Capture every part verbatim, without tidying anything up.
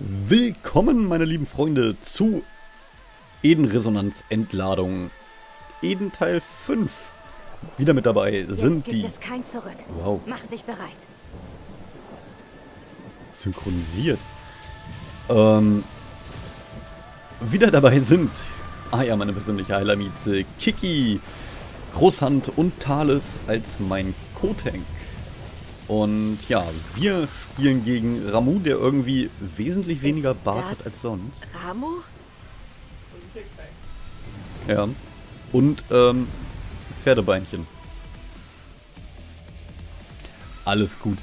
Willkommen, meine lieben Freunde, zu Edenresonanzentladung. Eden Teil fünf. Wieder mit dabei sind die. Jetzt gibt es kein Zurück. Wow. Mach dich bereit. Synchronisiert. Ähm, wieder dabei sind Aya, meine persönliche Heilermieze, Kiki, Großhand und Thales als mein Co-Tank. Und ja, wir spielen gegen Ramuh, der irgendwie wesentlich weniger Bart hat als sonst. Ramuh? Ja. Und ähm, Pferdebeinchen. Alles gut.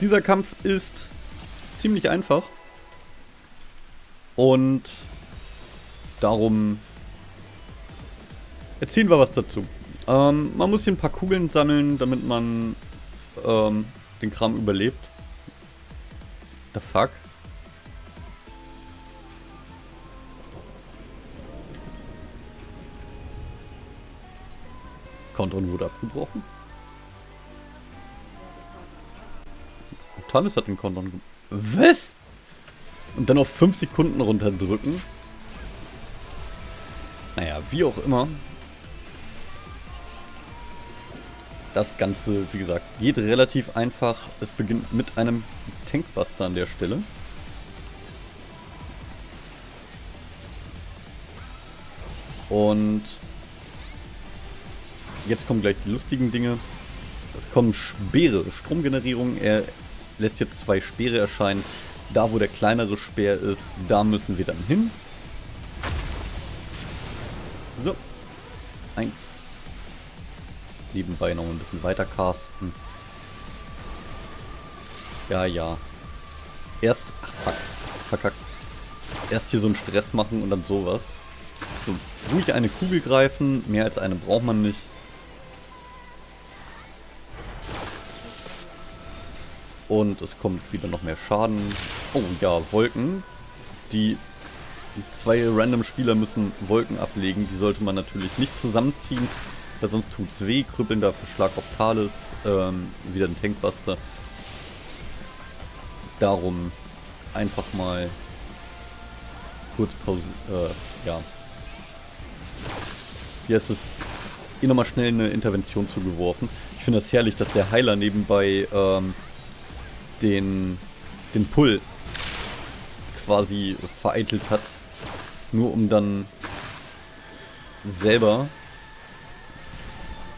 Dieser Kampf ist ziemlich einfach. Und darum erzählen wir was dazu. Ähm, man muss hier ein paar Kugeln sammeln, damit man ähm, den Kram überlebt. The fuck? Countdown wurde abgebrochen. Thales hat den Countdown. Was? Und dann auf fünf Sekunden runterdrücken. Naja, wie auch immer. Das Ganze, wie gesagt, geht relativ einfach. Es beginnt mit einem Tankbuster an der Stelle. Und jetzt kommen gleich die lustigen Dinge. Es kommen Speere, Stromgenerierung. Er lässt jetzt zwei Speere erscheinen. Da, wo der kleinere Speer ist, da müssen wir dann hin. So. Eins. Nebenbei noch ein bisschen weiter casten. Ja, ja. Erst. Ach, fuck. Verkackt. Erst hier so einen Stress machen und dann sowas. So, ruhig eine Kugel greifen. Mehr als eine braucht man nicht. Und es kommt wieder noch mehr Schaden. Oh ja, Wolken. Die zwei random Spieler müssen Wolken ablegen. Die sollte man natürlich nicht zusammenziehen. Weil sonst tut's weh, krüppelnder Verschlag auf Thales, ähm, wieder ein Tankbuster. Darum einfach mal kurz Pause, äh, ja. Hier ist es eh nochmal schnell eine Intervention zugeworfen. Ich finde das herrlich, dass der Heiler nebenbei ähm, den, den Pull quasi vereitelt hat. Nur um dann selber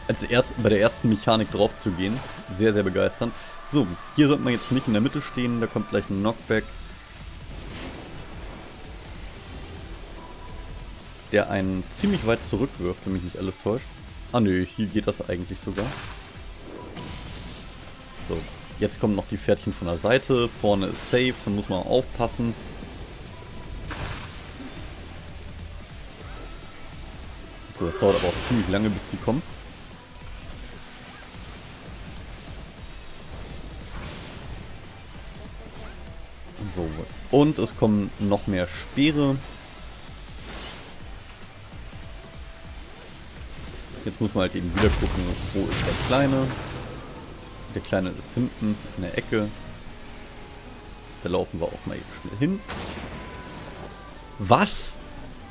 als erst bei der ersten Mechanik drauf zu gehen. Sehr, sehr begeisternd. So, hier sollte man jetzt nicht in der Mitte stehen. Da kommt gleich ein Knockback. Der einen ziemlich weit zurückwirft, wenn mich nicht alles täuscht. Ah nö, hier geht das eigentlich sogar. So, jetzt kommen noch die Pferdchen von der Seite. Vorne ist safe, da muss man aufpassen. So, das dauert aber auch ziemlich lange, bis die kommen. So, und es kommen noch mehr Speere. Jetzt muss man halt eben wieder gucken, wo ist der Kleine. Der Kleine ist hinten in der Ecke. Da laufen wir auch mal eben schnell hin. Was?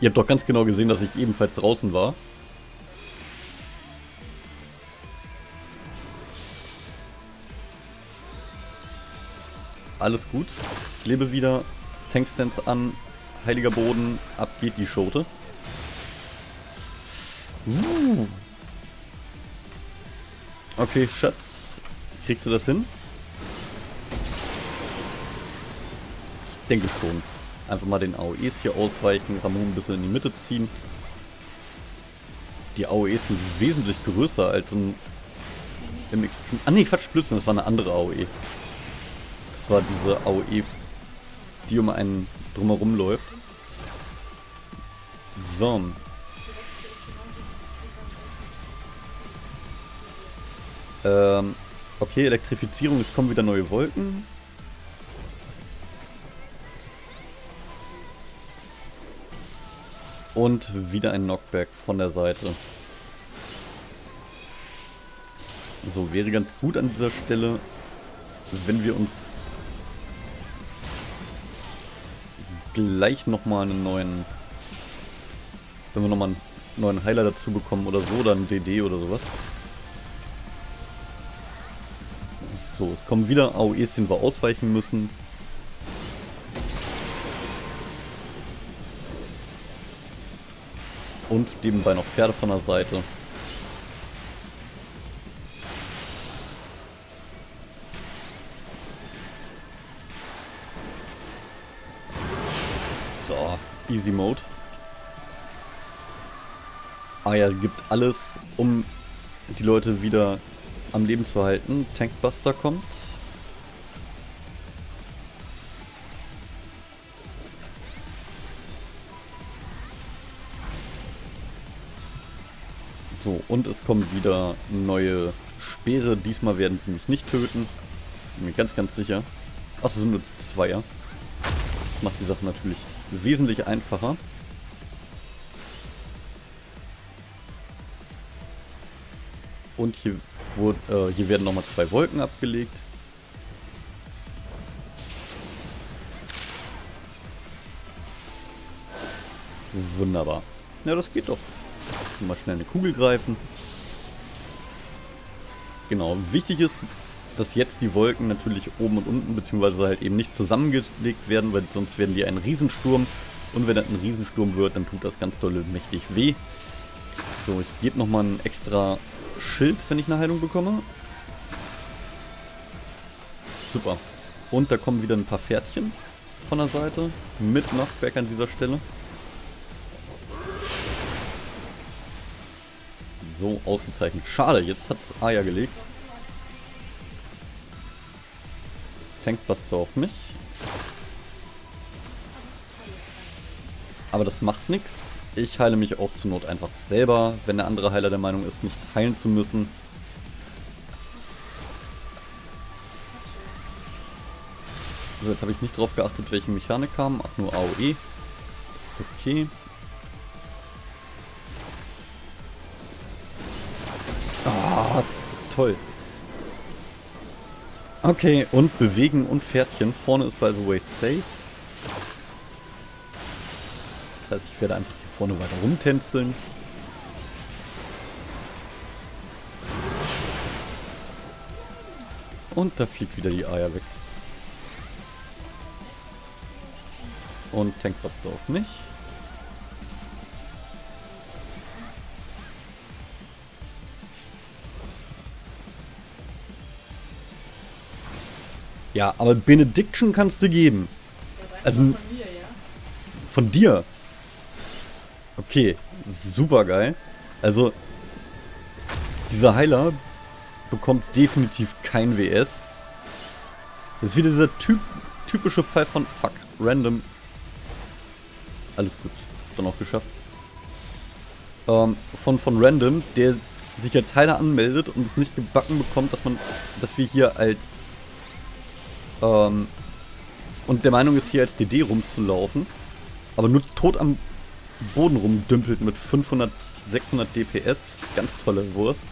Ihr habt doch ganz genau gesehen, dass ich ebenfalls draußen war. Alles gut. Ich lebe wieder. Tankstance an. Heiliger Boden. Ab geht die Schote. Uh. Okay, Schatz. Kriegst du das hin? Ich denke schon. Einfach mal den A O Es hier ausweichen. Ramuh ein bisschen in die Mitte ziehen. Die A O Es sind wesentlich größer als im, im Extreme. Ah ne, Quatsch, Blödsinn. Das war eine andere A O E. War diese A O E, die um einen drumherum läuft. So. Ähm, okay, Elektrifizierung, es kommen wieder neue Wolken. Und wieder ein Knockback von der Seite. So, wäre ganz gut an dieser Stelle, wenn wir uns gleich nochmal einen neuen, wenn wir nochmal einen neuen Heiler dazu bekommen oder so, oder einen D D oder sowas. So, es kommen wieder A O Es, denen wir ausweichen müssen. Und nebenbei noch Pferde von der Seite. So, Easy Mode. Aya gibt alles, um die Leute wieder am Leben zu halten. Tankbuster kommt. So, und es kommen wieder neue Speere. Diesmal werden sie mich nicht töten. Bin mir ganz, ganz sicher. Ach, das sind nur Zweier. Das macht die Sache natürlich wesentlich einfacher. Und hier, wurde, äh, hier werden nochmal zwei Wolken abgelegt. Wunderbar. Ja, das geht doch. Mal schnell eine Kugel greifen. Genau, wichtig ist, dass jetzt die Wolken natürlich oben und unten, beziehungsweise halt eben nicht zusammengelegt werden, weil sonst werden die ein Riesensturm. Und wenn das ein Riesensturm wird, dann tut das ganz dolle mächtig weh. So, ich gebe nochmal ein extra Schild, wenn ich eine Heilung bekomme. Super. Und da kommen wieder ein paar Pferdchen von der Seite mit Knockback an dieser Stelle. So, ausgezeichnet. Schade, jetzt hat es Aya gelegt. Tankbuster auf mich. Aber das macht nichts. Ich heile mich auch zur Not einfach selber, wenn der andere Heiler der Meinung ist, nicht heilen zu müssen. So, jetzt habe ich nicht drauf geachtet, welche Mechanik kam. Ach, nur A O E. Das ist okay. Ah, toll. Okay, und bewegen und Pferdchen. Vorne ist by the way safe. Das heißt, ich werde einfach hier vorne weiter rumtänzeln. Und da fliegt wieder die Eier weg. Und Tankbuster auf mich. Ja, aber Benediction kannst du geben. Also von mir, ja. Von dir? Okay, super geil. Also, dieser Heiler bekommt definitiv kein W S. Das ist wieder dieser typ, typische Fall von fuck, random. Alles gut, dann auch geschafft. Ähm, von, von random, der sich als Heiler anmeldet und es nicht gebacken bekommt, dass man, dass wir hier als Ähm, und der Meinung ist, hier als D D rumzulaufen, aber nur tot am Boden rumdümpelt mit fünfhundert, sechshundert D P S. Ganz tolle Wurst.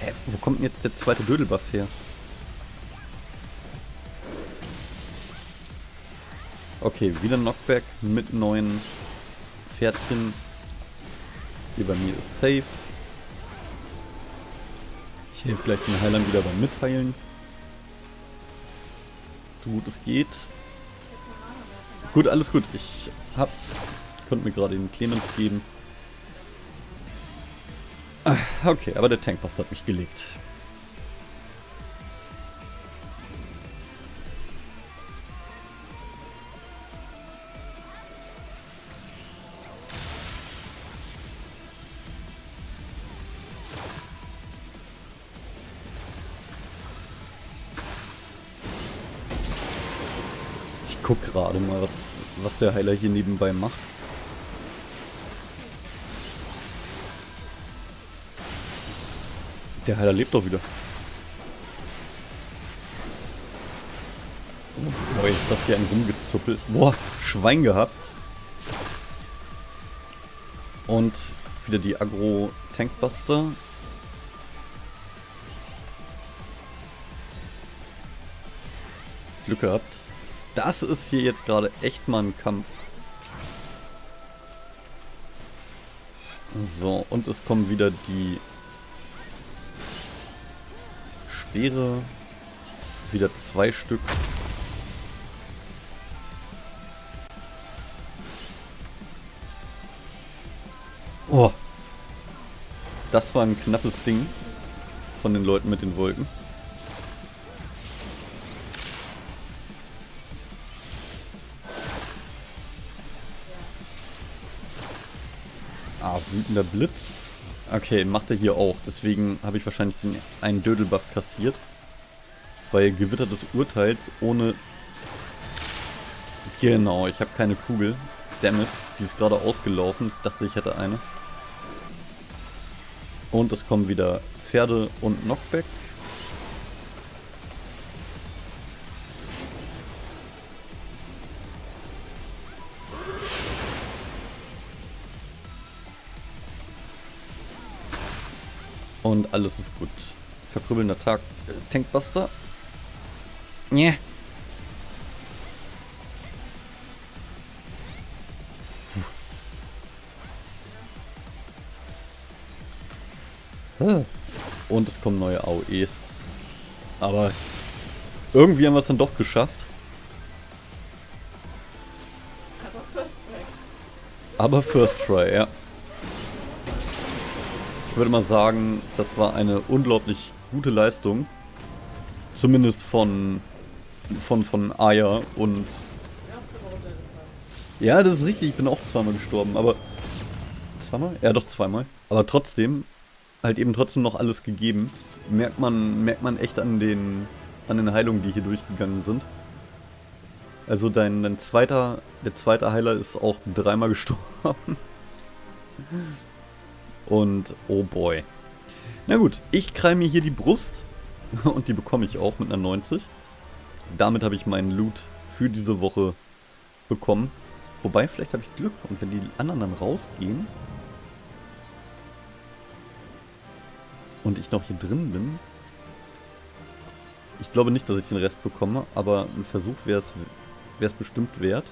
Hä, wo kommt denn jetzt der zweite Dödelbuff her? Okay, wieder Knockback mit neuen Pferdchen. Hier bei mir ist safe. Ich helfe gleich den Heilern wieder beim Mitteilen. So gut es geht. Gut, alles gut. Ich hab's. Ich konnte mir gerade den Clemens geben. Okay, aber der Tankbuster hat mich gelegt. Guck gerade mal, was, was der Heiler hier nebenbei macht. Der Heiler lebt doch wieder. Oh, boah, ist das hier ein Rumgezuppel. Boah, Schwein gehabt. Und wieder die Agro-Tankbuster. Glück gehabt. das ist hier jetzt gerade echt mal ein Kampf. So, und es kommen wieder die Speere. Wieder zwei Stück. Oh. Das war ein knappes Ding von den Leuten mit den Wolken. Ah, wütender Blitz. Okay, macht er hier auch. Deswegen habe ich wahrscheinlich einen Dödelbuff kassiert. Bei Gewitter des Urteils ohne... Genau, ich habe keine Kugel. Dammit, die ist gerade ausgelaufen. Ich dachte, ich hätte eine. Und es kommen wieder Pferde und Knockback. Und alles ist gut. Verkrüppelnder Tag. Äh, Tankbuster. Yeah. Und es kommen neue A O Es. Aber irgendwie haben wir es dann doch geschafft. Aber First Try. Aber First Try, ja. Ich würde mal sagen, das war eine unglaublich gute Leistung. Zumindest von von, von Aya und... Ja, das ist richtig. Ich bin auch zweimal gestorben, aber... Zweimal? Ja, doch zweimal. Aber trotzdem... halt eben trotzdem noch alles gegeben. Merkt man, merkt man echt an den an den Heilungen, die hier durchgegangen sind. Also dein, dein zweiter, der zweite Heiler ist auch dreimal gestorben. Und oh boy. Na gut, ich krall mir hier die Brust und die bekomme ich auch mit einer neunzig. Damit habe ich meinen Loot für diese Woche bekommen. Wobei, vielleicht habe ich Glück und wenn die anderen dann rausgehen... und ich noch hier drin bin. Ich glaube nicht, dass ich den Rest bekomme, aber ein Versuch wäre es bestimmt wert.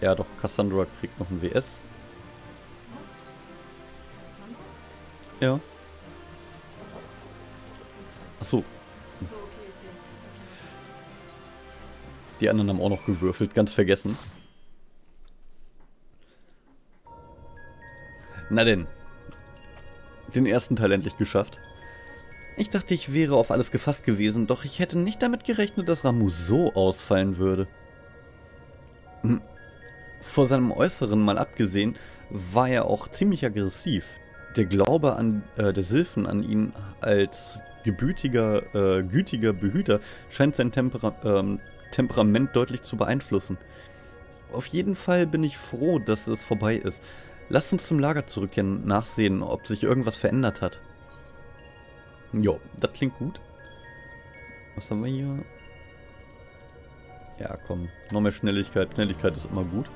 Ja doch, Cassandra kriegt noch ein W S. Was? Ja. Achso. Die anderen haben auch noch gewürfelt, ganz vergessen. Na denn, den ersten Teil endlich geschafft. Ich dachte, ich wäre auf alles gefasst gewesen, doch ich hätte nicht damit gerechnet, dass Ramuh so ausfallen würde. Hm. Vor seinem Äußeren mal abgesehen, war er auch ziemlich aggressiv. Der Glaube an äh, der Sylphen an ihn als gebürtiger, äh, gütiger Behüter scheint sein Tempera ähm, Temperament deutlich zu beeinflussen. Auf jeden Fall bin ich froh, dass es vorbei ist. Lasst uns zum Lager zurückkehren und nachsehen, ob sich irgendwas verändert hat. Jo, das klingt gut. Was haben wir hier? Ja, komm. Noch mehr Schnelligkeit. Schnelligkeit ist immer gut.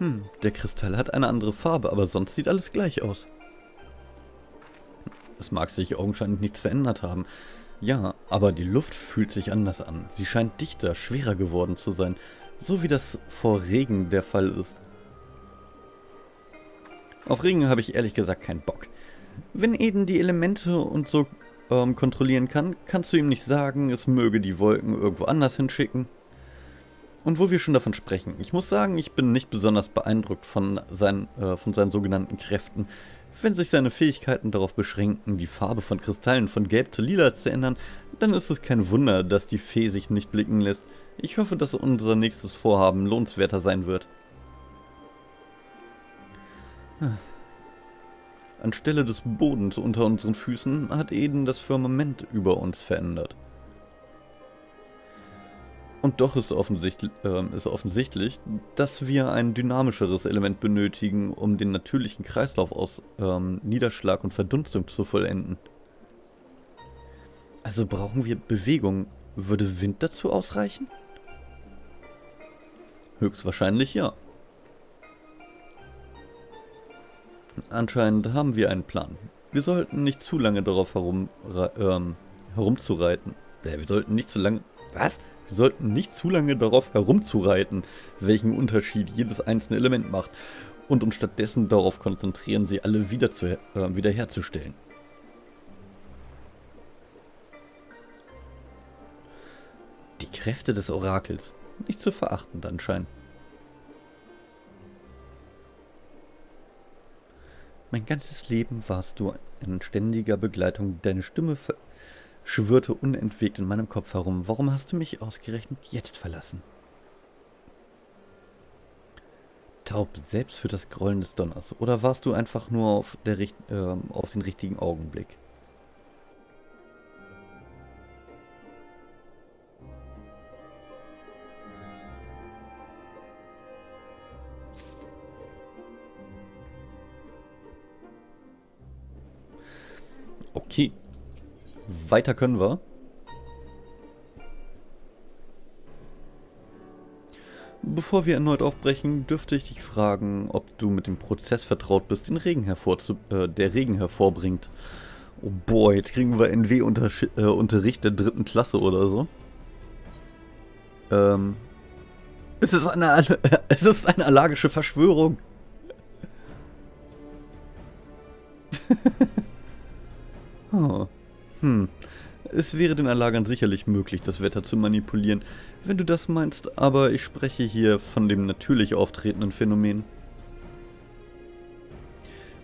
Hm, der Kristall hat eine andere Farbe, aber sonst sieht alles gleich aus. Es mag sich augenscheinlich nichts verändert haben. Ja, aber die Luft fühlt sich anders an. Sie scheint dichter, schwerer geworden zu sein. So wie das vor Regen der Fall ist. Auf Regen habe ich ehrlich gesagt keinen Bock. Wenn Eden die Elemente und so ähm, kontrollieren kann, kannst du ihm nicht sagen, es möge die Wolken irgendwo anders hinschicken. Und wo wir schon davon sprechen, ich muss sagen, ich bin nicht besonders beeindruckt von seinen, äh, von seinen sogenannten Kräften. Wenn sich seine Fähigkeiten darauf beschränken, die Farbe von Kristallen von gelb zu lila zu ändern, dann ist es kein Wunder, dass die Fee sich nicht blicken lässt. Ich hoffe, dass unser nächstes Vorhaben lohnenswerter sein wird. Anstelle des Bodens unter unseren Füßen hat Eden das Firmament über uns verändert. Und doch ist, offensichtlich, äh, ist offensichtlich, dass wir ein dynamischeres Element benötigen, um den natürlichen Kreislauf aus ähm, Niederschlag und Verdunstung zu vollenden. Also brauchen wir Bewegung. Würde Wind dazu ausreichen? Höchstwahrscheinlich ja. Anscheinend haben wir einen Plan. Wir sollten nicht zu lange darauf herum, ähm, herumzureiten. Wir sollten nicht zu lange... Was? Wir sollten nicht zu lange darauf herumzureiten, welchen Unterschied jedes einzelne Element macht, und uns stattdessen darauf konzentrieren, sie alle wieder zu, äh, wiederherzustellen. Die Kräfte des Orakels. Nicht zu verachten anscheinend. Mein ganzes Leben warst du in ständiger Begleitung. Deine Stimme schwirrte unentwegt in meinem Kopf herum. Warum hast du mich ausgerechnet jetzt verlassen? Taub selbst für das Grollen des Donners. Oder warst du einfach nur auf, der, äh, auf den richtigen Augenblick? Okay, weiter können wir. Bevor wir erneut aufbrechen, dürfte ich dich fragen, ob du mit dem Prozess vertraut bist, den Regen hervorzu äh, der Regen hervorbringt. Oh boy, jetzt kriegen wir N W-Unterricht der dritten Klasse oder so. Ähm, es ist eine, es ist eine allergische Verschwörung. Oh. Hm. Es wäre den Erlagern sicherlich möglich, das Wetter zu manipulieren, wenn du das meinst, aber ich spreche hier von dem natürlich auftretenden Phänomen.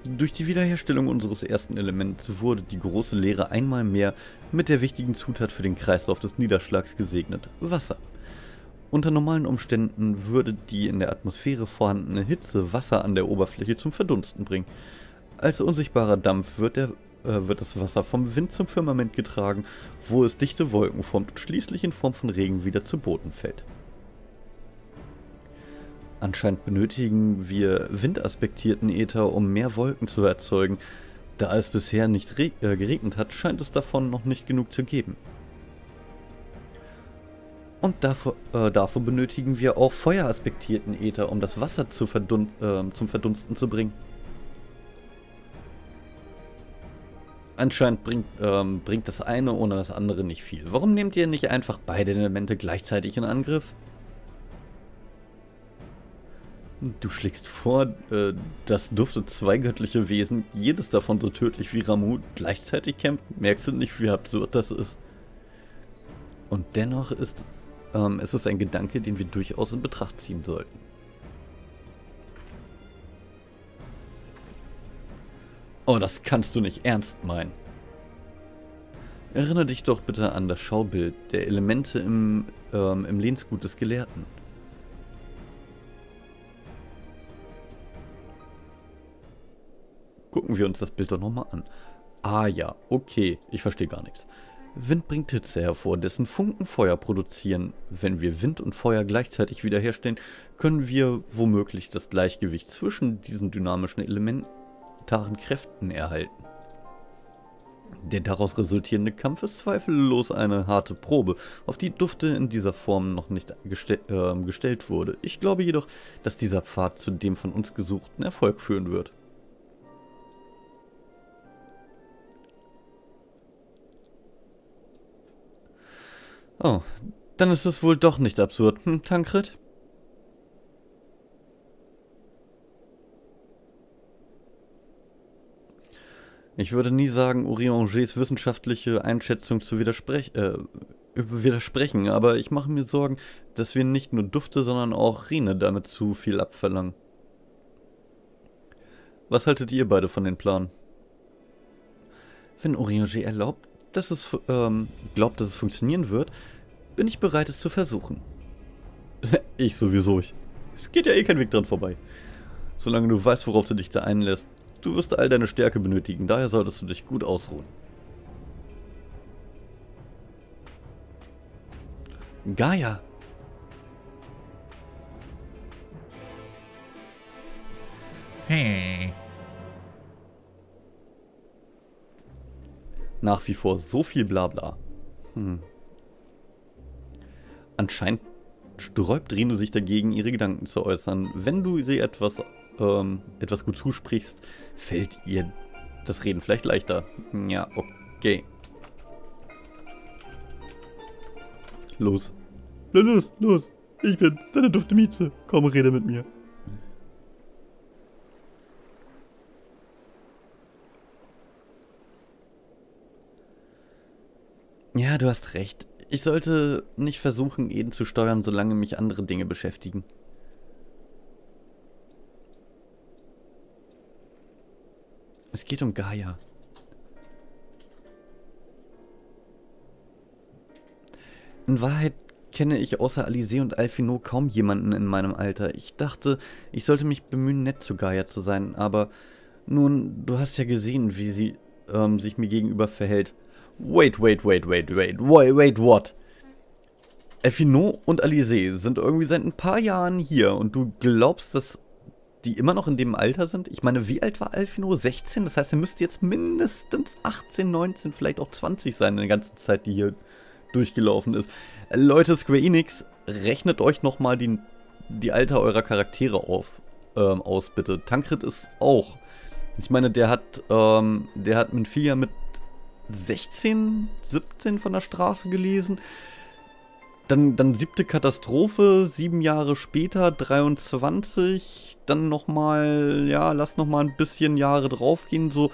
Durch die Wiederherstellung unseres ersten Elements wurde die große Leere einmal mehr mit der wichtigen Zutat für den Kreislauf des Niederschlags gesegnet: Wasser. Unter normalen Umständen würde die in der Atmosphäre vorhandene Hitze Wasser an der Oberfläche zum Verdunsten bringen. Als unsichtbarer Dampf wird der wird das Wasser vom Wind zum Firmament getragen, wo es dichte Wolken formt und schließlich in Form von Regen wieder zu Boden fällt. Anscheinend benötigen wir windaspektierten Äther, um mehr Wolken zu erzeugen. Da es bisher nicht äh, geregnet hat, scheint es davon noch nicht genug zu geben. Und dafür, äh, dafür benötigen wir auch feueraspektierten Äther, um das Wasser zu verdun- äh, zum Verdunsten zu bringen. Anscheinend bringt, ähm, bringt das eine ohne das andere nicht viel. Warum nehmt ihr nicht einfach beide Elemente gleichzeitig in Angriff? Du schlägst vor, äh, dass dürfte zwei göttliche Wesen, jedes davon so tödlich wie Ramuh, gleichzeitig kämpfen. Merkst du nicht, wie absurd das ist? Und dennoch ist ähm, es ist ein Gedanke, den wir durchaus in Betracht ziehen sollten. Oh, das kannst du nicht ernst meinen. Erinnere dich doch bitte an das Schaubild der Elemente im, ähm, im Lehnsgut des Gelehrten. Gucken wir uns das Bild doch nochmal an. Ah ja, okay, ich verstehe gar nichts. Wind bringt Hitze hervor, dessen Funken Feuer produzieren. Wenn wir Wind und Feuer gleichzeitig wiederherstellen, können wir womöglich das Gleichgewicht zwischen diesen dynamischen Elementen Kräften erhalten. Der daraus resultierende Kampf ist zweifellos eine harte Probe, auf die Dufte in dieser Form noch nicht gestell, äh, gestellt wurde. Ich glaube jedoch, dass dieser Pfad zu dem von uns gesuchten Erfolg führen wird. Oh, dann ist es wohl doch nicht absurd, hm, Thancred? Ich würde nie sagen, Uriangers wissenschaftliche Einschätzung zu widersprech äh, widersprechen, aber ich mache mir Sorgen, dass wir nicht nur Dufte, sondern auch Ryne damit zu viel abverlangen. Was haltet ihr beide von den Planen? Wenn Urianger erlaubt, dass es, ähm, glaubt, dass es funktionieren wird, bin ich bereit, es zu versuchen. Ich sowieso. Ich. Es geht ja eh kein Weg dran vorbei. Solange du weißt, worauf du dich da einlässt, du wirst all deine Stärke benötigen, daher solltest du dich gut ausruhen. Gaia, Hey. Nach wie vor so viel Blabla. Hm. Anscheinend sträubt Ryne sich dagegen, ihre Gedanken zu äußern. Wenn du sie etwas, ähm, etwas gut zusprichst, fällt ihr das Reden vielleicht leichter. Ja, okay. Los. Los, los. Ich bin deine dufte Mieze. Komm, rede mit mir. Ja, du hast recht. Ich sollte nicht versuchen, Eden zu steuern, solange mich andere Dinge beschäftigen. Es geht um Gaia. In Wahrheit kenne ich außer Alisaie und Alfino kaum jemanden in meinem Alter. Ich dachte, ich sollte mich bemühen, nett zu Gaia zu sein, aber nun, du hast ja gesehen, wie sie ähm, sich mir gegenüber verhält. Wait, wait, wait, wait, wait, wait, wait, what? Alfino und Alisaie sind irgendwie seit ein paar Jahren hier und du glaubst, dass die immer noch in dem Alter sind? Ich meine, wie alt war Alfino? sechzehn? Das heißt, er müsste jetzt mindestens achtzehn, neunzehn, vielleicht auch zwanzig sein in der ganzen Zeit, die hier durchgelaufen ist. Leute, SquareEnix, rechnet euch nochmal die, die Alter eurer Charaktere auf, ähm, aus, bitte. Thancred ist auch. Ich meine, der hat, ähm, der hat Minfilia mit sechzehn, siebzehn von der Straße gelesen. Dann, dann siebte Katastrophe, sieben Jahre später, dreiundzwanzig. Dann nochmal, ja, lass nochmal ein bisschen Jahre draufgehen. So,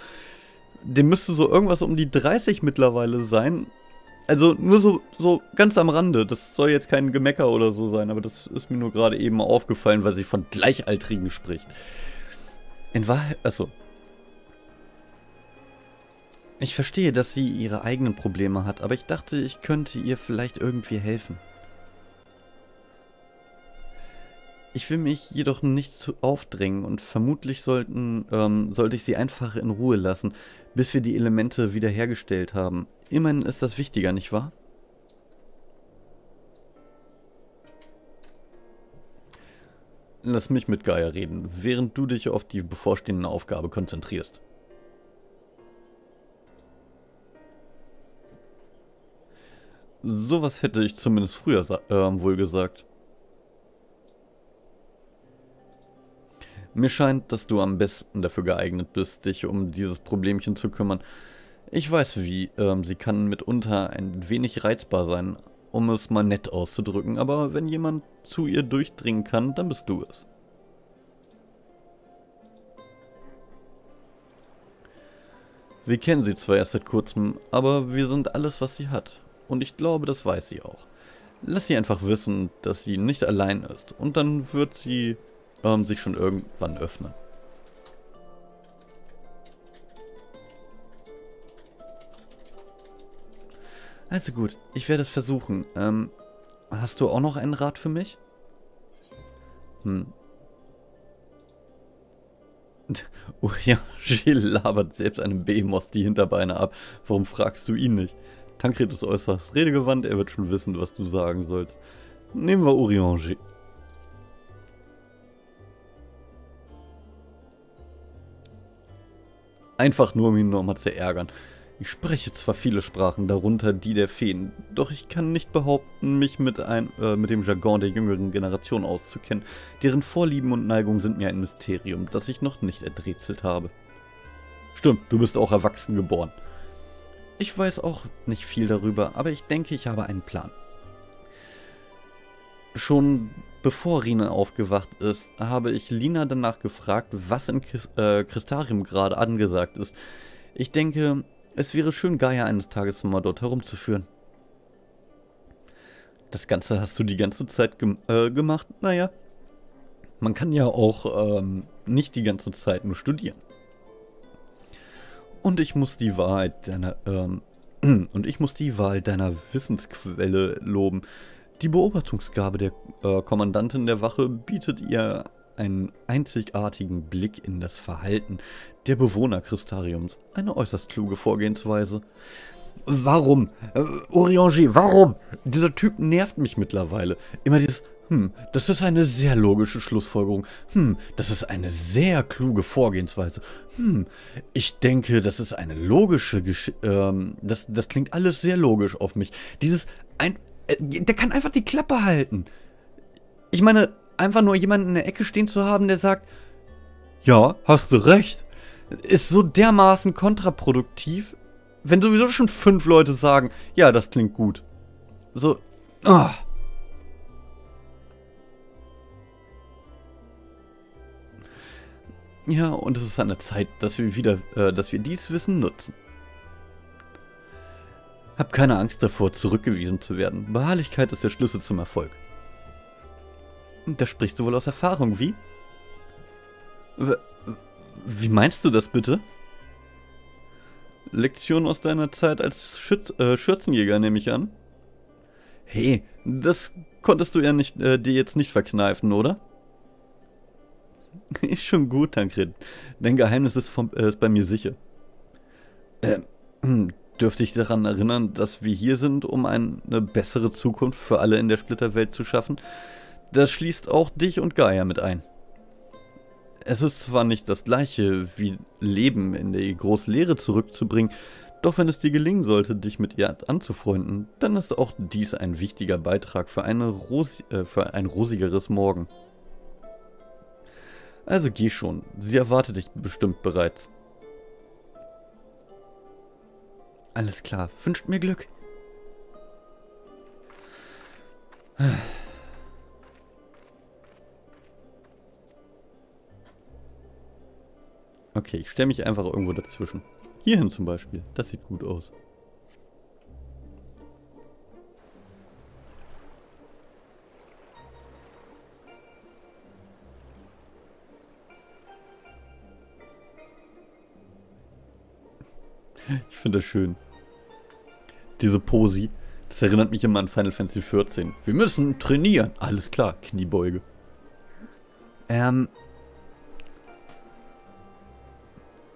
dem müsste so irgendwas um die dreißig mittlerweile sein. Also nur so, so ganz am Rande. Das soll jetzt kein Gemecker oder so sein, aber das ist mir nur gerade eben aufgefallen, weil sie von Gleichaltrigen spricht. In Wahrheit, achso. Ich verstehe, dass sie ihre eigenen Probleme hat, aber ich dachte, ich könnte ihr vielleicht irgendwie helfen. Ich will mich jedoch nicht zu aufdrängen und vermutlich sollten, ähm, sollte ich sie einfach in Ruhe lassen, bis wir die Elemente wiederhergestellt haben. Immerhin ist das wichtiger, nicht wahr? Lass mich mit Gaia reden, während du dich auf die bevorstehende Aufgabe konzentrierst. Sowas hätte ich zumindest früher äh, wohl gesagt. Mir scheint, dass du am besten dafür geeignet bist, dich um dieses Problemchen zu kümmern. Ich weiß wie, ähm, sie kann mitunter ein wenig reizbar sein, um es mal nett auszudrücken, aber wenn jemand zu ihr durchdringen kann, dann bist du es. Wir kennen sie zwar erst seit kurzem, aber wir sind alles, was sie hat. Und ich glaube, das weiß sie auch. Lass sie einfach wissen, dass sie nicht allein ist. Und dann wird sie ähm, sich schon irgendwann öffnen. Also gut, ich werde es versuchen. Ähm, hast du auch noch einen Rat für mich? Hm. Urianger labert selbst einen Behemoth die Hinterbeine ab. Warum fragst du ihn nicht? Thancred ist äußerst redegewandt, er wird schon wissen, was du sagen sollst. Nehmen wir Urianger. Einfach nur, um ihn nochmal zu ärgern. Ich spreche zwar viele Sprachen, darunter die der Feen, doch ich kann nicht behaupten, mich mit, ein, äh, mit dem Jargon der jüngeren Generation auszukennen. Deren Vorlieben und Neigungen sind mir ein Mysterium, das ich noch nicht enträtselt habe. Stimmt, du bist auch erwachsen geboren. Ich weiß auch nicht viel darüber, aber ich denke, ich habe einen Plan. Schon bevor Ryne aufgewacht ist, habe ich Lina danach gefragt, was in Crystarium gerade angesagt ist. Ich denke, es wäre schön, Gaia eines Tages mal dort herumzuführen. Das Ganze hast du die ganze Zeit gem äh, gemacht? Naja, man kann ja auch ähm, nicht die ganze Zeit nur studieren. Und ich muss die Wahrheit deiner, ähm, und ich muss die Wahl deiner Wissensquelle loben. Die Beobachtungsgabe der äh, Kommandantin der Wache bietet ihr einen einzigartigen Blick in das Verhalten der Bewohner Crystariums. Eine äußerst kluge Vorgehensweise. Warum? Äh, Urianger, warum? Dieser Typ nervt mich mittlerweile. Immer dieses Hm, das ist eine sehr logische Schlussfolgerung. Hm, das ist eine sehr kluge Vorgehensweise. Hm, ich denke, das ist eine logische Gesch... Ähm, das, das klingt alles sehr logisch auf mich. Dieses... Ein äh, der kann einfach die Klappe halten. Ich meine, einfach nur jemanden in der Ecke stehen zu haben, der sagt... Ja, hast du recht. Ist so dermaßen kontraproduktiv, wenn sowieso schon fünf Leute sagen, ja, das klingt gut. So... Ah... Ja, und es ist an der Zeit, dass wir wieder, äh, dass wir dies Wissen nutzen. Hab keine Angst davor, zurückgewiesen zu werden. Beharrlichkeit ist der Schlüssel zum Erfolg. Und da sprichst du wohl aus Erfahrung, wie? W- wie meinst du das bitte? Lektion aus deiner Zeit als Schütz- äh, Schürzenjäger, nehme ich an. Hey, das konntest du ja nicht, äh, dir jetzt nicht verkneifen, oder? Ist schon gut, Thancred. Dein Geheimnis ist, vom, äh, ist bei mir sicher. Ähm, dürfte ich daran erinnern, dass wir hier sind, um eine bessere Zukunft für alle in der Splitterwelt zu schaffen? Das schließt auch dich und Gaia mit ein. Es ist zwar nicht das gleiche, wie Leben in die Großleere zurückzubringen, doch wenn es dir gelingen sollte, dich mit ihr anzufreunden, dann ist auch dies ein wichtiger Beitrag für, eine Ros- äh, für ein rosigeres Morgen. Also geh schon, sie erwartet dich bestimmt bereits. Alles klar, wünscht mir Glück. Okay, ich stelle mich einfach irgendwo dazwischen. Hierhin zum Beispiel, das sieht gut aus. Ich finde das schön. Diese Posi, das erinnert mich immer an Final Fantasy vierzehn. Wir müssen trainieren. Alles klar, Kniebeuge. Ähm.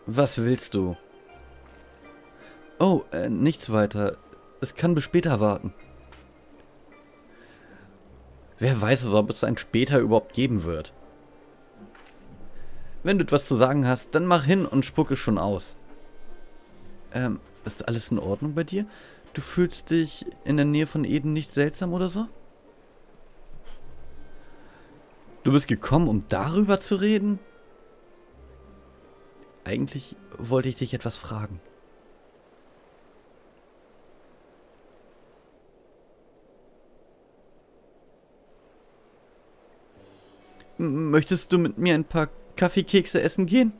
Was willst du? Oh, äh, nichts weiter. Es kann bis später warten. Wer weiß es, ob es ein später überhaupt geben wird. Wenn du etwas zu sagen hast, dann mach hin und spuck es schon aus. Ähm, ist alles in Ordnung bei dir? Du fühlst dich in der Nähe von Eden nicht seltsam oder so? Du bist gekommen, um darüber zu reden? Eigentlich wollte ich dich etwas fragen. M- möchtest du mit mir ein paar Kaffeekekse essen gehen?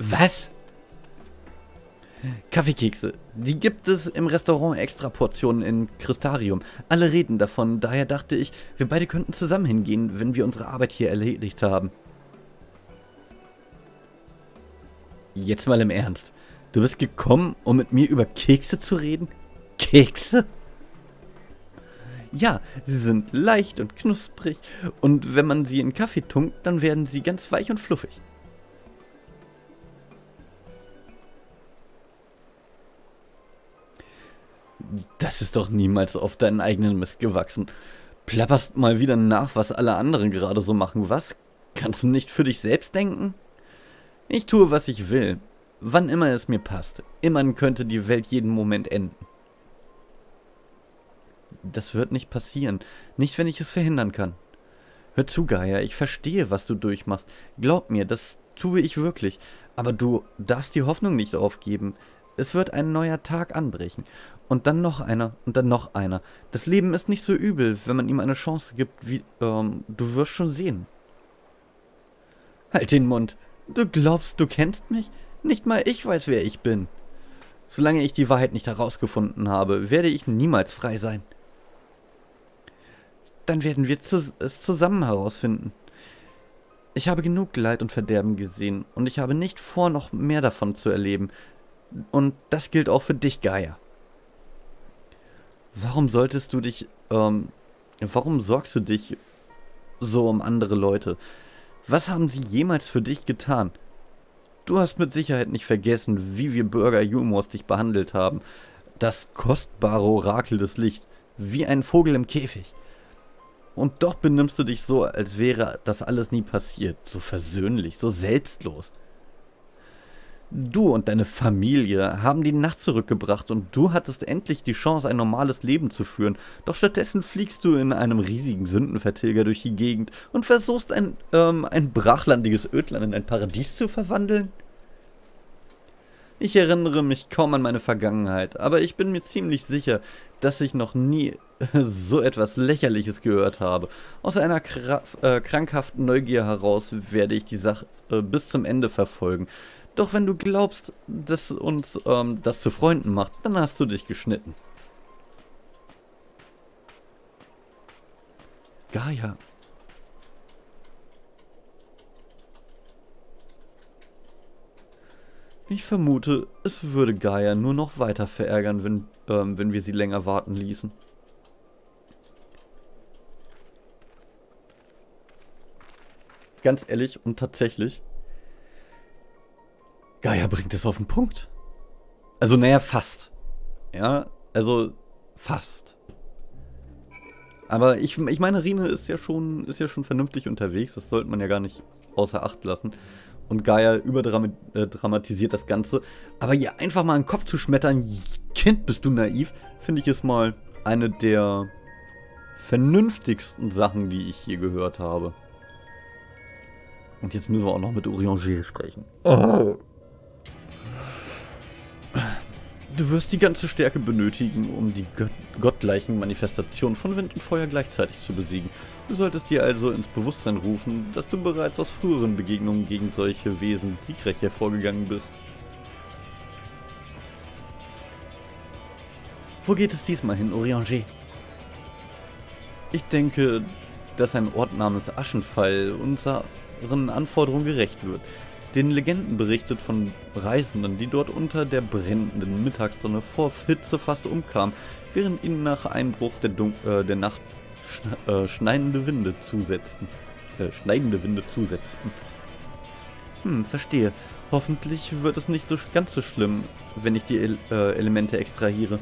Was? Kaffeekekse. Die gibt es im Restaurant extra Portionen in Crystarium. Alle reden davon, daher dachte ich, wir beide könnten zusammen hingehen, wenn wir unsere Arbeit hier erledigt haben. Jetzt mal im Ernst. Du bist gekommen, um mit mir über Kekse zu reden? Kekse? Ja, sie sind leicht und knusprig und wenn man sie in Kaffee tunkt, dann werden sie ganz weich und fluffig. Das ist doch niemals auf deinen eigenen Mist gewachsen. Plapperst mal wieder nach, was alle anderen gerade so machen, was? Kannst du nicht für dich selbst denken? Ich tue, was ich will. Wann immer es mir passt. Immerhin könnte die Welt jeden Moment enden. Das wird nicht passieren. Nicht, wenn ich es verhindern kann. Hör zu, Gaia, ich verstehe, was du durchmachst. Glaub mir, das tue ich wirklich. Aber du darfst die Hoffnung nicht aufgeben. Es wird ein neuer Tag anbrechen. Und dann noch einer und dann noch einer. Das Leben ist nicht so übel, wenn man ihm eine Chance gibt, wie, ähm, du wirst schon sehen. Halt den Mund. Du glaubst, du kennst mich? Nicht mal ich weiß, wer ich bin. Solange ich die Wahrheit nicht herausgefunden habe, werde ich niemals frei sein. Dann werden wir es zusammen herausfinden. Ich habe genug Leid und Verderben gesehen und ich habe nicht vor, noch mehr davon zu erleben. Und das gilt auch für dich, Gaia. Warum solltest du dich, ähm, warum sorgst du dich so um andere Leute? Was haben sie jemals für dich getan? Du hast mit Sicherheit nicht vergessen, wie wir Bürger Jumors dich behandelt haben. Das kostbare Orakel des Lichts, wie ein Vogel im Käfig. Und doch benimmst du dich so, als wäre das alles nie passiert. So versöhnlich, so selbstlos. Du und deine Familie haben die Nacht zurückgebracht und du hattest endlich die Chance, ein normales Leben zu führen. Doch stattdessen fliegst du in einem riesigen Sündenvertilger durch die Gegend und versuchst, ein, ähm, ein brachlandiges Ödland in ein Paradies zu verwandeln? Ich erinnere mich kaum an meine Vergangenheit, aber ich bin mir ziemlich sicher, dass ich noch nie so etwas Lächerliches gehört habe. Aus einer äh, krankhaften Neugier heraus werde ich die Sache äh, bis zum Ende verfolgen. Doch wenn du glaubst, dass uns ähm, das zu Freunden macht, dann hast du dich geschnitten. Gaia. Ich vermute, es würde Gaia nur noch weiter verärgern, wenn, ähm, wenn wir sie länger warten ließen. Ganz ehrlich und tatsächlich, Gaia bringt es auf den Punkt. Also naja, fast. Ja, also fast. Aber ich, ich meine, Ryne ist ja schon ist ja schon vernünftig unterwegs. Das sollte man ja gar nicht außer Acht lassen. Und Gaia überdramatisiert das Ganze. Aber ihr einfach mal einen Kopf zu schmettern, Kind, bist du naiv, finde ich, ist mal eine der vernünftigsten Sachen, die ich hier gehört habe. Und jetzt müssen wir auch noch mit Urianger sprechen. Oh. Du wirst die ganze Stärke benötigen, um die gott gottgleichen Manifestationen von Wind und Feuer gleichzeitig zu besiegen. Du solltest dir also ins Bewusstsein rufen, dass du bereits aus früheren Begegnungen gegen solche Wesen siegreich hervorgegangen bist. Wo geht es diesmal hin, Urianger? Ich denke, dass ein Ort namens Aschenfall unseren Anforderungen gerecht wird. Den Legenden berichtet von Reisenden, die dort unter der brennenden Mittagssonne vor Hitze fast umkamen, während ihnen nach Einbruch der, Dun äh, der Nacht schne äh, schneidende Winde zusetzten. Äh, schneidende Winde zusetzten. Hm, verstehe. Hoffentlich wird es nicht so ganz so schlimm, wenn ich die El äh, Elemente extrahiere.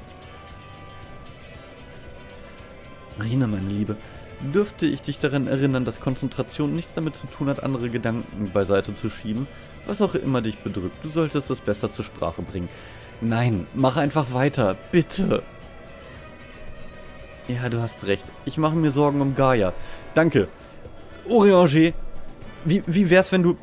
Ryne, meine Liebe. Dürfte ich dich daran erinnern, dass Konzentration nichts damit zu tun hat, andere Gedanken beiseite zu schieben? Was auch immer dich bedrückt, du solltest es besser zur Sprache bringen. Nein, mach einfach weiter, bitte! Ja, du hast recht. Ich mache mir Sorgen um Gaia. Danke. Urianger, wie, wie wär's, wenn du,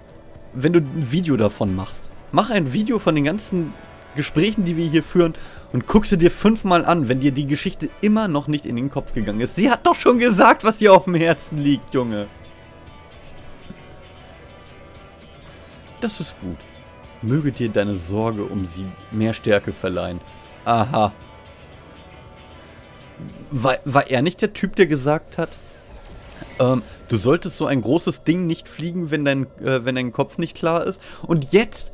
wenn du ein Video davon machst? Mach ein Video von den ganzen Gesprächen, die wir hier führen, und guck sie dir fünfmal an, wenn dir die Geschichte immer noch nicht in den Kopf gegangen ist. Sie hat doch schon gesagt, was ihr auf dem Herzen liegt, Junge. Das ist gut. Möge dir deine Sorge um sie mehr Stärke verleihen. Aha. War, war er nicht der Typ, der gesagt hat, ähm, du solltest so ein großes Ding nicht fliegen, wenn dein, äh, wenn dein Kopf nicht klar ist? Und jetzt...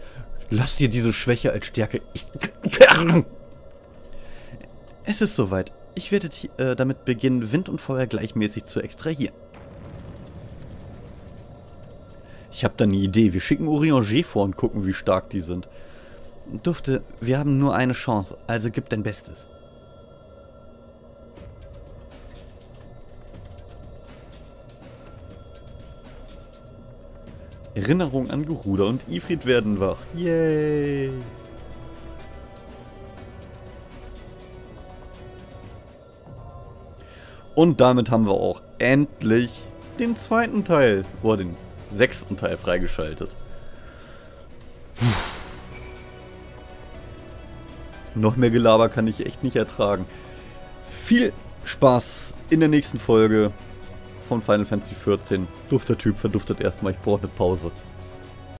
Lass dir diese Schwäche als Stärke... Ich es ist soweit. Ich werde äh, damit beginnen, Wind und Feuer gleichmäßig zu extrahieren. Ich habe da eine Idee. Wir schicken Urianger vor und gucken, wie stark die sind. Dufte, wir haben nur eine Chance, also gib dein Bestes. Erinnerung an Garuda und Ifrit werden wach. Yay! Und damit haben wir auch endlich den zweiten Teil, oder den sechsten Teil freigeschaltet. Puh. Noch mehr Gelaber kann ich echt nicht ertragen. Viel Spaß in der nächsten Folge von Final Fantasy vierzehn. Duftertyp verduftet erstmal, ich brauche eine Pause.